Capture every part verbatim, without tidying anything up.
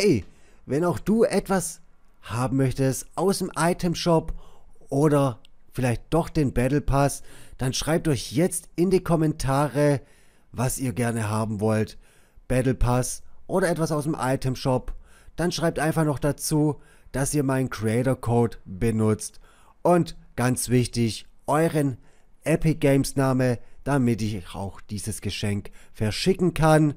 Hey, wenn auch du etwas haben möchtest aus dem Item Shop oder vielleicht doch den Battle Pass, dann schreibt euch jetzt in die Kommentare, was ihr gerne haben wollt. Battle Pass oder etwas aus dem Item Shop. Dann schreibt einfach noch dazu, dass ihr meinen Creator Code benutzt. Und ganz wichtig, euren Epic Games Name, damit ich auch dieses Geschenk verschicken kann.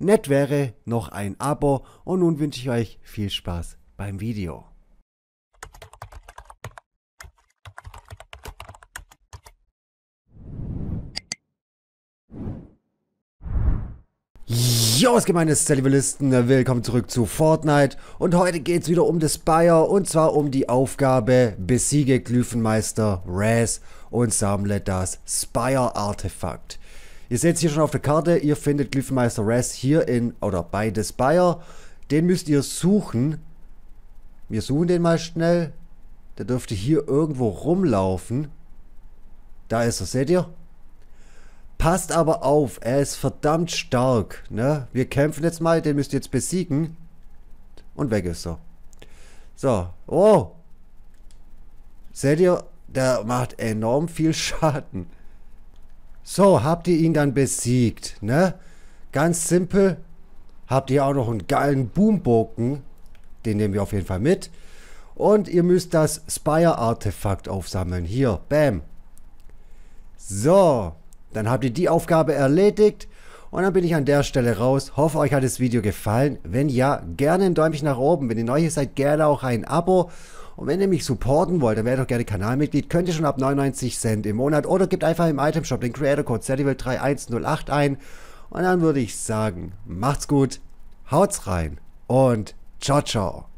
Nett wäre noch ein Abo und nun wünsche ich euch viel Spaß beim Video. Jo, was gemeint ist, Saliivalisten, willkommen zurück zu Fortnite und heute geht es wieder um The Spire und zwar um die Aufgabe besiege Glyphenmeister Raz und sammle das Spire Artefakt. Ihr seht es hier schon auf der Karte, ihr findet Glyphenmeister Raz hier in oder bei The Spire, den müsst ihr suchen. Wir suchen den mal schnell, der dürfte hier irgendwo rumlaufen. Da ist er, seht ihr? Passt aber auf, er ist verdammt stark, ne? Wir kämpfen jetzt mal, den müsst ihr jetzt besiegen. Und weg ist er. So, oh! Seht ihr, der macht enorm viel Schaden. So, habt ihr ihn dann besiegt, ne? Ganz simpel. Habt ihr auch noch einen geilen Boombogen. Den nehmen wir auf jeden Fall mit. Und ihr müsst das Spire-Artefakt aufsammeln. Hier, bam. So. Dann habt ihr die Aufgabe erledigt und dann bin ich an der Stelle raus. Hoffe, euch hat das Video gefallen. Wenn ja, gerne ein Däumchen nach oben. Wenn ihr neu hier seid, gerne auch ein Abo. Und wenn ihr mich supporten wollt, dann werdet doch gerne Kanalmitglied. Könnt ihr schon ab neunundneunzig Cent im Monat oder gebt einfach im Itemshop den Creator Code Saliival drei eins null acht ein. Und dann würde ich sagen, macht's gut, haut's rein und ciao, ciao.